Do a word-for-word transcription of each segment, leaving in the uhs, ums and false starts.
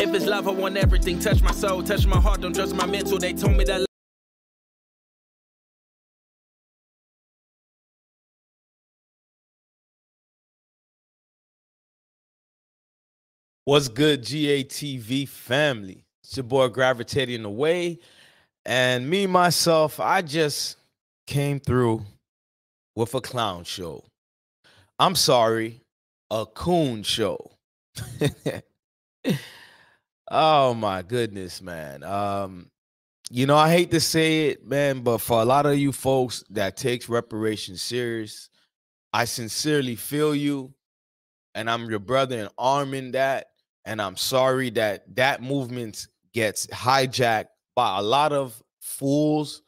If it's love, I want everything. Touch my soul, touch my heart, don't judge my mental. They told me that. What's good, G A T V family? It's your boy Gravitating Away. And me, myself, I just came through with a clown show. I'm sorry, a coon show. Oh, my goodness, man. Um, you know, I hate to say it, man, but for a lot of you folks that takes reparations serious, I sincerely feel you, and I'm your brother in arm in that, and I'm sorry that that movement gets hijacked by a lot of fools,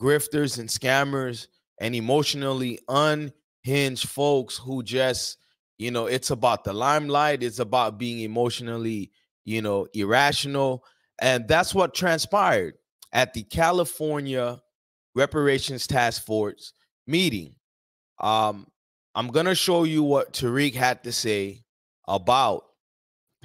grifters, and scammers, and emotionally unhinged folks who just, you know, it's about the limelight. It's about being emotionally, you know, irrational. And that's what transpired at the California reparations task force meeting. Um, I'm going to show you what Tariq had to say about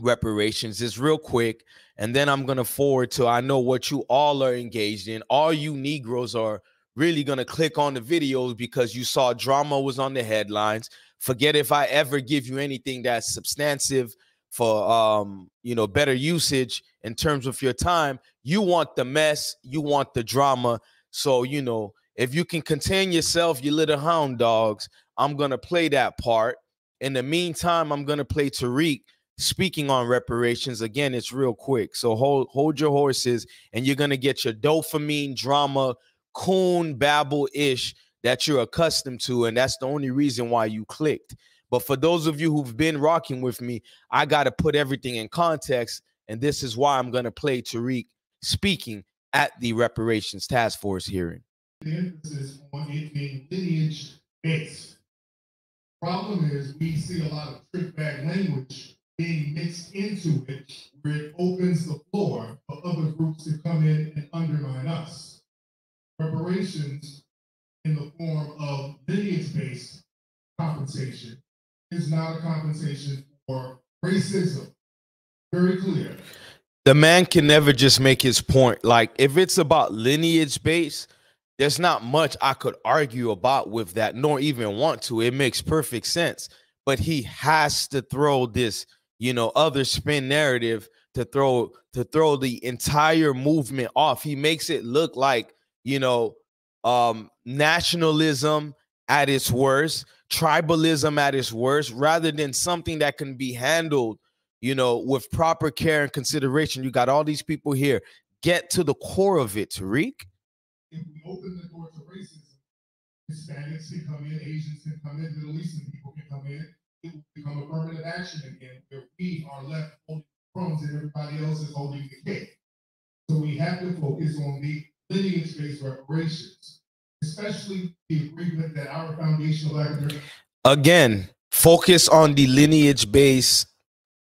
reparations just real quick. And then I'm going to forward to, I know what you all are engaged in. All you Negroes are really going to click on the videos because you saw drama was on the headlines. Forget if I ever give you anything that's substantive for, um, you know, better usage in terms of your time. You want the mess. You want the drama. So, you know, if you can contain yourself, you little hound dogs, I'm going to play that part. In the meantime, I'm going to play Tariq speaking on reparations. Again, it's real quick. So hold, hold your horses, and you're going to get your dopamine drama, coon babble-ish that you're accustomed to, and that's the only reason why you clicked. But for those of you who've been rocking with me, I got to put everything in context, and this is why I'm going to play Tariq speaking at the reparations task force hearing. Emphasis on it being lineage-based. Problem is we see a lot of trickback language being mixed into it, where it opens the floor for other groups to come in and undermine us. Reparations in the form of lineage-based compensation is not a compensation for racism. Very clear. The man can never just make his point. Like, if it's about lineage-based, there's not much I could argue about with that, nor even want to. It makes perfect sense. But he has to throw this, you know, other spin narrative to throw, to throw the entire movement off. He makes it look like, you know, um nationalism at its worst, tribalism at its worst, rather than something that can be handled, you know, with proper care and consideration. You got all these people here. Get to the core of it, Tariq. If we open the door to racism, Hispanics can come in, Asians can come in, Middle Eastern people can come in. It will become affirmative action again, where we are left holding crumbs and everybody else is holding the cake. So we have to focus on the lineage-based reparations, especially the agreement that our foundational actor. Again, focus on the lineage-based,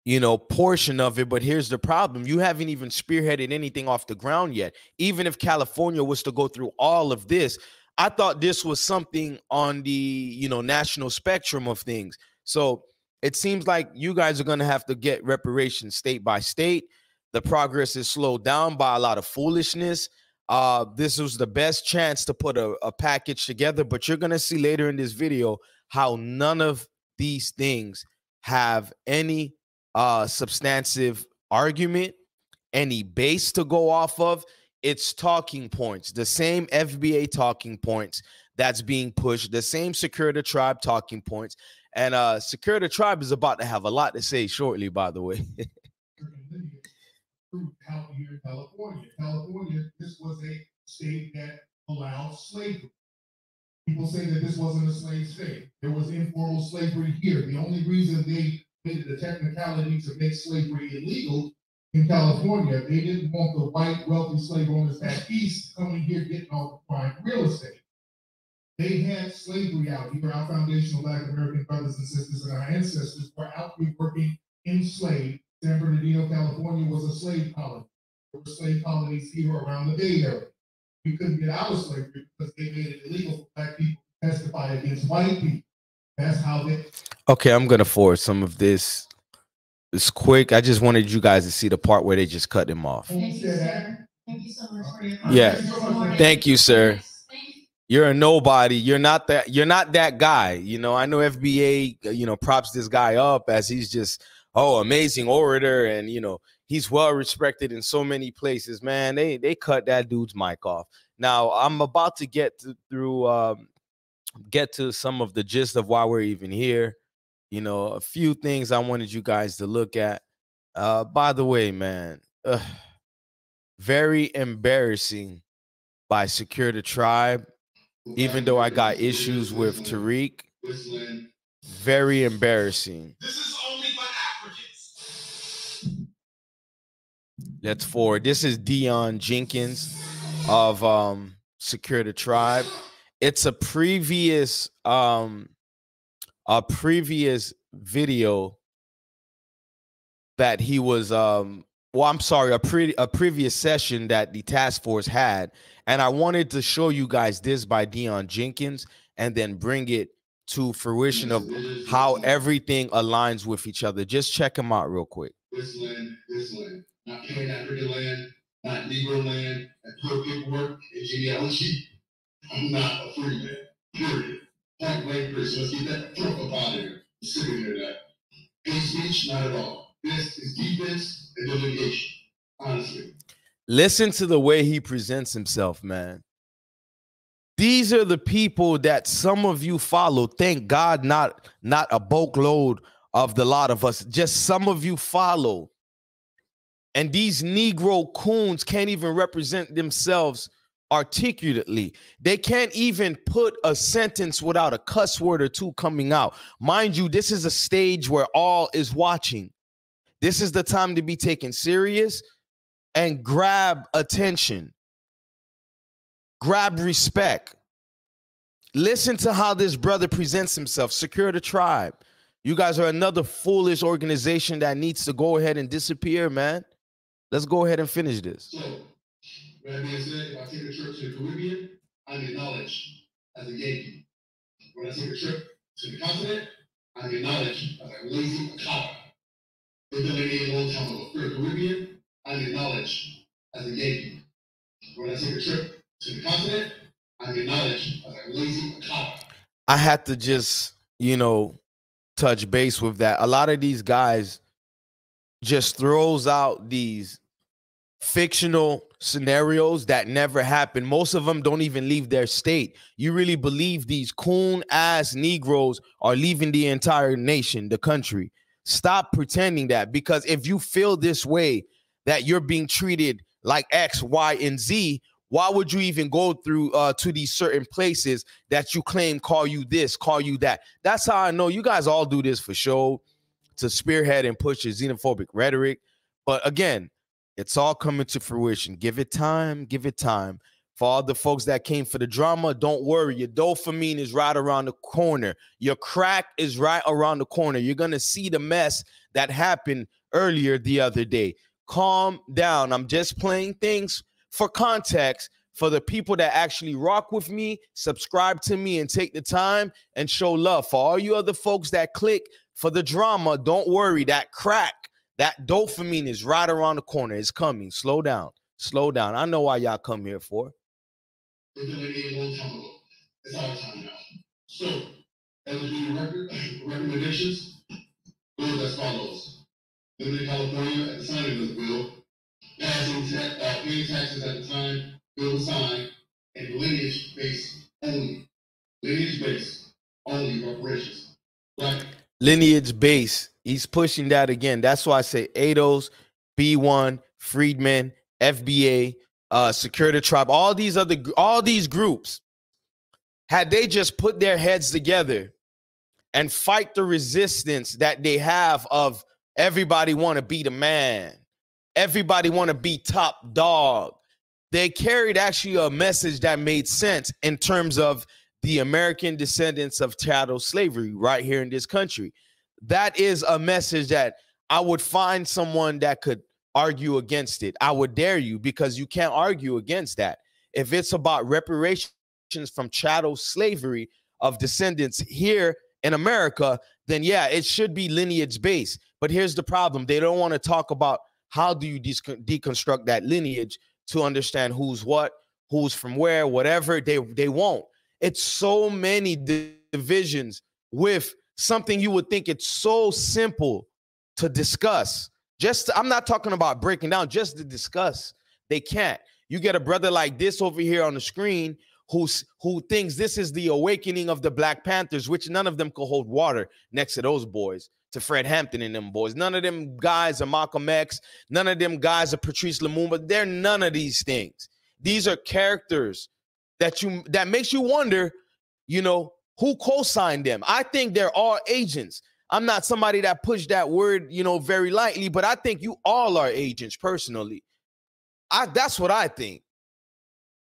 you know, portion of it. But here's the problem. You haven't even spearheaded anything off the ground yet. Even if California was to go through all of this, I thought this was something on the, you know, national spectrum of things. So it seems like you guys are going to have to get reparations state by state. The progress is slowed down by a lot of foolishness. Uh, this was the best chance to put a, a package together, but you're going to see later in this video how none of these things have any uh, substantive argument, any base to go off of. It's talking points, the same F B A talking points that's being pushed, the same Secure the Tribe talking points. And uh, Secure the Tribe is about to have a lot to say shortly, by the way. Out here in California. California, this was a state that allowed slavery. People say that this wasn't a slave state. There was informal slavery here. The only reason they did the technicality to make slavery illegal in California, they didn't want the white, wealthy slave owners back east coming here getting all the prime real estate. They had slavery out here. Our foundational Black American brothers and sisters and our ancestors were out here working enslaved. San Bernardino, California was a slave colony. There were slave colonies here around the Bay Area. We couldn't get out of slavery because they made it illegal for Black people to testify against white people. That's how they... Okay, I'm going to forward some of this It's quick. I just wanted you guys to see the part where they just cut him off. Thank you, sir. Thank you so much for your time. Yeah. Thank you, sir. You're a nobody. You're not that. You're not that guy. You know, I know F B A, you know, props this guy up as he's just, oh, amazing orator. And, you know, he's well respected in so many places, man. They they cut that dude's mic off. Now, I'm about to get to, through, um, get to some of the gist of why we're even here. You know, a few things I wanted you guys to look at. Uh, by the way, man, ugh, very embarrassing by Secure the Tribe. Even though I got issues with Tariq, very embarrassing. This is only for Africans. Let's forward. This is Dion Jenkins of um, Secure the Tribe. It's a previous, um, a previous video that he was. Um, well, I'm sorry, a pre a previous session that the task force had. And I wanted to show you guys this by Dion Jenkins and then bring it to fruition of how everything aligns with each other. Just check him out real quick. This land, this land, not King African land, not Negro land, and pure paperwork and genealogy. I'm not a free man, period. Black language, let's get that fuck up out of here. I'm sick of hearing that. Hate speech, not at all. This is defense and delineation, honestly. Listen to the way he presents himself, man. These are the people that some of you follow. Thank God, not, not a bulkload of the lot of us. Just some of you follow. And these Negro coons can't even represent themselves articulately. They can't even put a sentence without a cuss word or two coming out. Mind you, this is a stage where all is watching. This is the time to be taken serious and grab attention, grab respect. Listen to how this brother presents himself. Secure the Tribe. You guys are another foolish organization that needs to go ahead and disappear, man. Let's go ahead and finish this. So, that being said, if I take a trip to the Caribbean, I'm acknowledged as a Yankee. When I take a trip to the continent, I'm acknowledged as a lazy coward. They've done it a long time ago. For the Caribbean, I'm acknowledged as a Yankee. When I take a trip to the continent, I'm acknowledged as a lazy coward. I had to just, you know, touch base with that. A lot of these guys just throws out these fictional scenarios that never happen. Most of them don't even leave their state. You really believe these coon-ass Negroes are leaving the entire nation, the country? Stop pretending that, because if you feel this way, that you're being treated like X, Y, and Z, why would you even go through uh, to these certain places that you claim call you this, call you that? That's how I know you guys all do this for show, to spearhead and push your xenophobic rhetoric. But again, it's all coming to fruition. Give it time, give it time. For all the folks that came for the drama, don't worry. Your dopamine is right around the corner. Your crack is right around the corner. You're going to see the mess that happened earlier the other day. Calm down. I'm just playing things for context for the people that actually rock with me, subscribe to me, and take the time and show love. For all you other folks that click for the drama, don't worry. That crack, that dopamine is right around the corner. It's coming. Slow down. Slow down. I know why y'all come here for. It's our time now. So, L G B T recommendations goes as follows. Limited California at the signing of the bill, passing ta uh, paying taxes at the time, bill signed, and lineage based only. Lineage based only reparations. Black. Lineage based. He's pushing that again. That's why I say A D Os, B one, Freedmen, F B A, uh, Secure the Tribe, all these other, all these groups. Had they just put their heads together and fight the resistance that they have of everybody want to be the man. Everybody want to be top dog. They carried actually a message that made sense in terms of the American descendants of chattel slavery right here in this country. That is a message that I would find someone that could argue against it. I would dare you, because you can't argue against that. If it's about reparations from chattel slavery of descendants here in America, then yeah, it should be lineage based. But here's the problem. They don't want to talk about how do you de deconstruct that lineage to understand who's what, who's from where, whatever. They, they won't. It's so many divisions with something you would think it's so simple to discuss. Just, I'm not talking about breaking down, just to discuss. They can't. You get a brother like this over here on the screen who's, who thinks this is the awakening of the Black Panthers, which none of them could hold water next to those boys, to Fred Hampton and them boys. None of them guys are Malcolm X. None of them guys are Patrice Lumumba. They're none of these things. These are characters that you, that makes you wonder, you know, who co-signed them. I think they're all agents. I'm not somebody that pushed that word, you know, very lightly, but I think you all are agents personally. I, that's what I think.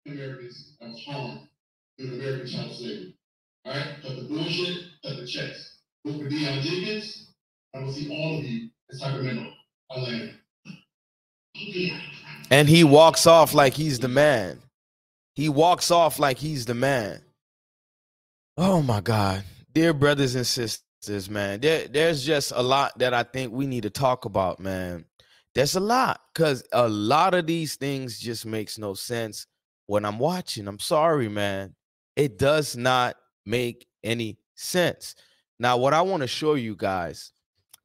Americans of harm in American child slavery. All right? Cut the bullshit, cut the checks. Look for Dion Jenkins. I will see all of you in Sacramento. I land. And he walks off like he's the man. He walks off like he's the man. Oh, my God. Dear brothers and sisters, man, there, there's just a lot that I think we need to talk about, man. There's a lot, because a lot of these things just makes no sense when I'm watching. I'm sorry, man. It does not make any sense. Now, what I want to show you guys,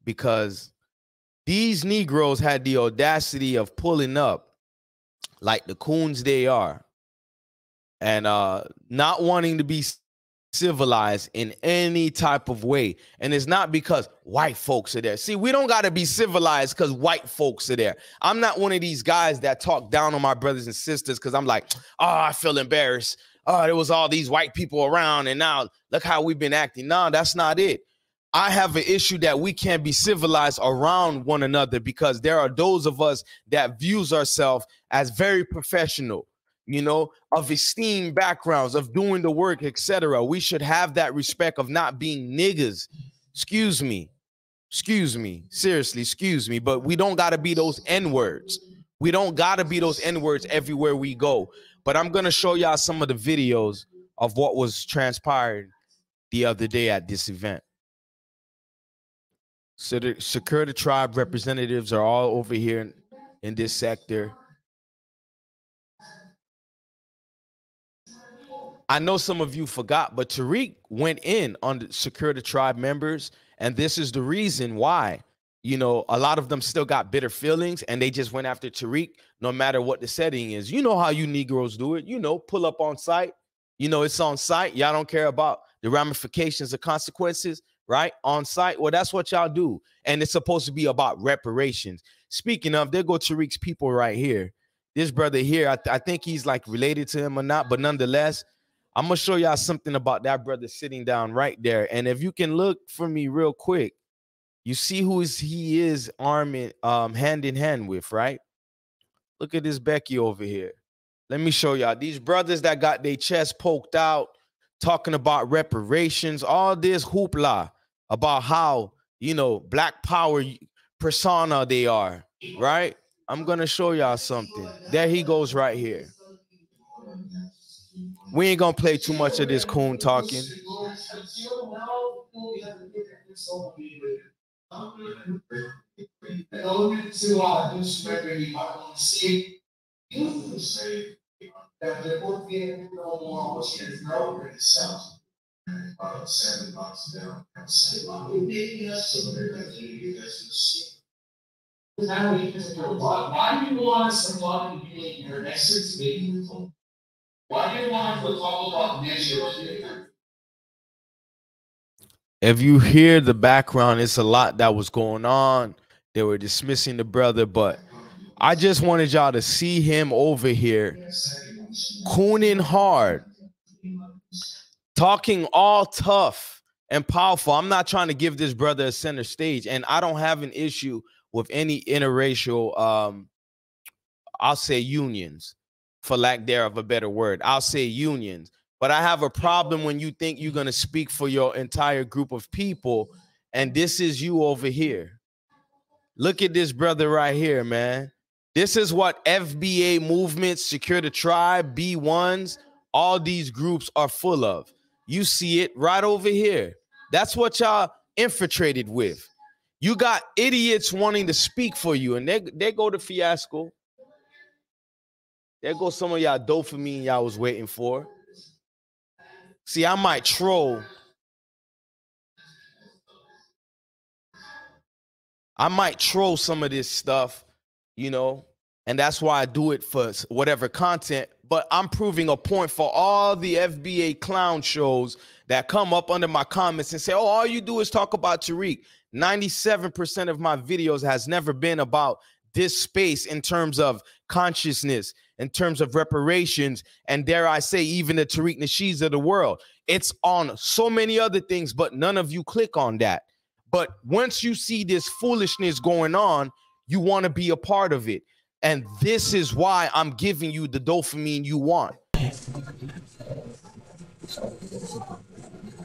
because these Negroes had the audacity of pulling up like the coons they are and uh, not wanting to be civilized in any type of way. And it's not because white folks are there. See, we don't got to be civilized because white folks are there. I'm not one of these guys that talk down on my brothers and sisters because I'm like, oh, I feel embarrassed. Oh, there was all these white people around and now look how we've been acting. No, that's not it. I have an issue that we can't be civilized around one another because there are those of us that views ourselves as very professional, you know, of esteemed backgrounds, of doing the work, et cetera. We should have that respect of not being niggas. Excuse me. Excuse me. Seriously, excuse me. But we don't got to be those N-words. We don't got to be those N-words everywhere we go. But I'm going to show y'all some of the videos of what was transpired the other day at this event. So the Secure the Tribe representatives are all over here in, in this sector. I know some of you forgot, but Tariq went in on the Secure the Tribe members, and this is the reason why, you know, a lot of them still got bitter feelings, and they just went after Tariq no matter what the setting is. You know how you Negroes do it. You know, pull up on site. You know, it's on site. Y'all don't care about the ramifications or consequences, right? On site. Well, that's what y'all do, and it's supposed to be about reparations. Speaking of, there go Tariq's people right here. This brother here, I, th I think he's like related to him or not, but nonetheless, I'm going to show y'all something about that brother sitting down right there. And if you can look for me real quick, you see who is he is arm in, um, hand in hand with, right? Look at this Becky over here. Let me show y'all. These brothers that got their chest poked out, talking about reparations, all this hoopla about how, you know, Black Power persona they are, right? I'm going to show y'all something. There he goes right here. We ain't gonna play too much of this coon talking. Why do you want someone to be in your next meeting? Why do you want to talk about nature? If you hear the background, it's a lot that was going on. They were dismissing the brother, but I just wanted y'all to see him over here cooning hard, talking all tough and powerful. I'm not trying to give this brother a center stage, and I don't have an issue with any interracial, um, I'll say unions. For lack thereof a better word, I'll say unions. But I have a problem when you think you're going to speak for your entire group of people, and this is you over here. Look at this brother right here, man. This is what F B A movements, Secure the Tribe, B ones, all these groups are full of. You see it right over here. That's what y'all infiltrated with. You got idiots wanting to speak for you, and they they go to Fiasco. There go some of y'all dopamine y'all was waiting for. See, I might troll. I might troll some of this stuff, you know, and that's why I do it for whatever content. But I'm proving a point for all the F B A clown shows that come up under my comments and say, oh, all you do is talk about Tariq. ninety-seven percent of my videos has never been about this space in terms of consciousness, in terms of reparations, and dare I say, even the Tariq Nasheeds of the world. It's on so many other things, but none of you click on that. But once you see this foolishness going on, you want to be a part of it. And this is why I'm giving you the dopamine you want.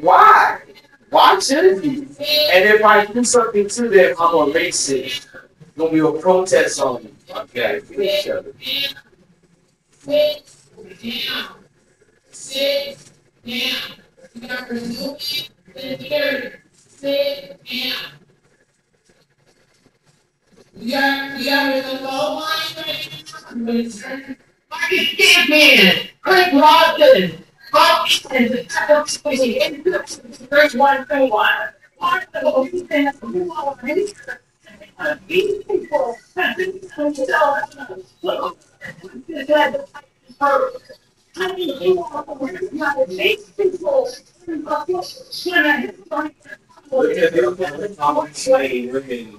Why? Why should it be? And if I do something to them, I'm gonna race it. Gonna be a protest on me. Okay, each other. Women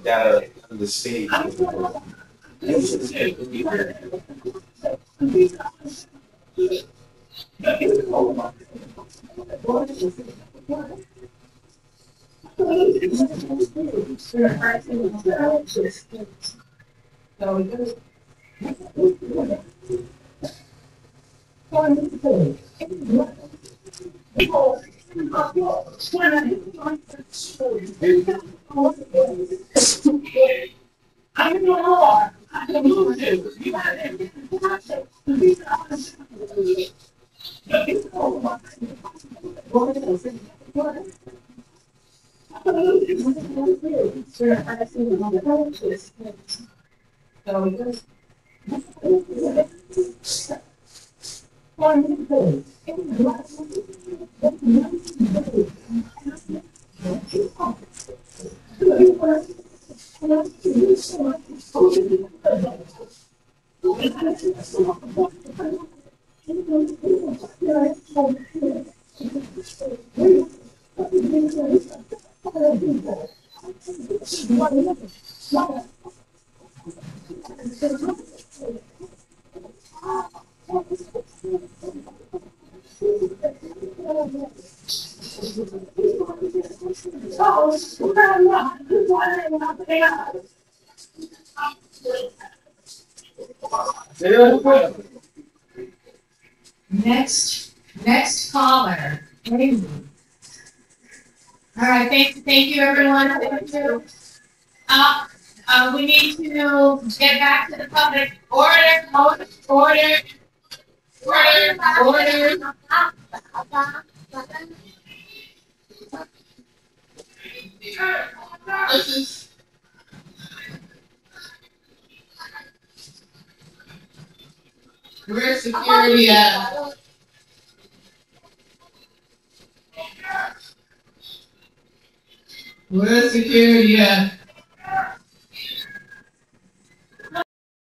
that are the stage. Yeah. Next, next caller. All right, thank, thank you, everyone. Thank you. Uh, uh, we need to get back to the public. Order, order, order, order, order. Where's security at? Where's security at?